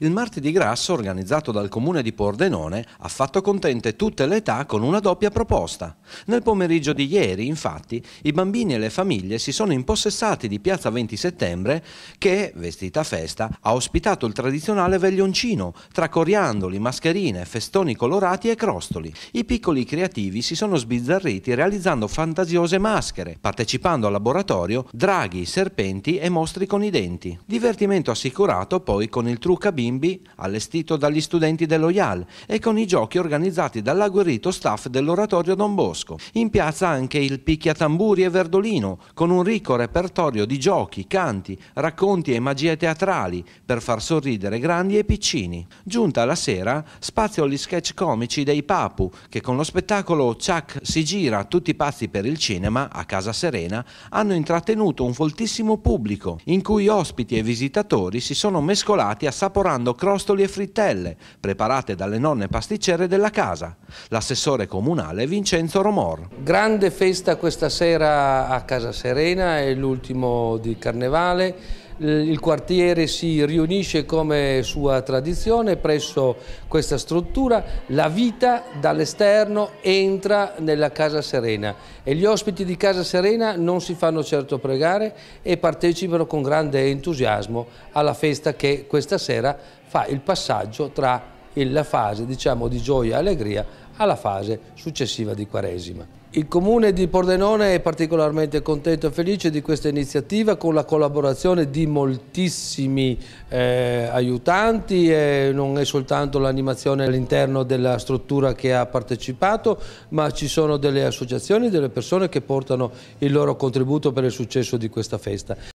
Il martedì grasso organizzato dal comune di Pordenone ha fatto contente tutte le età con una doppia proposta. Nel pomeriggio di ieri, infatti, i bambini e le famiglie si sono impossessati di Piazza 20 Settembre che, vestita a festa, ha ospitato il tradizionale veglioncino, tra coriandoli, mascherine, festoni colorati e crostoli. I piccoli creativi si sono sbizzarriti realizzando fantasiose maschere, partecipando al laboratorio draghi, serpenti e mostri con i denti. Divertimento assicurato poi con il trucca bimbi allestito dagli studenti dello Yale e con i giochi organizzati dall'agguerrito staff dell'oratorio Don Bosco. In piazza anche il Picchiatamburi e Verdolino, con un ricco repertorio di giochi, canti, racconti e magie teatrali per far sorridere grandi e piccini. Giunta la sera, spazio agli sketch comici dei Papu, che con lo spettacolo Chuck si gira tutti pazzi per il cinema a Casa Serena hanno intrattenuto un foltissimo pubblico, in cui ospiti e visitatori si sono mescolati assaporando crostoli e frittelle preparate dalle nonne pasticcere della casa. L'assessore comunale Vincenzo Romor. Grande festa questa sera a Casa Serena, è l'ultimo di Carnevale. Il quartiere si riunisce come sua tradizione presso questa struttura, la vita dall'esterno entra nella Casa Serena e gli ospiti di Casa Serena non si fanno certo pregare e partecipano con grande entusiasmo alla festa che questa sera fa il passaggio tra la fase, diciamo, di gioia e allegria alla fase successiva di Quaresima. Il comune di Pordenone è particolarmente contento e felice di questa iniziativa con la collaborazione di moltissimi aiutanti, non è soltanto l'animazione all'interno della struttura che ha partecipato, ma ci sono delle associazioni, delle persone che portano il loro contributo per il successo di questa festa.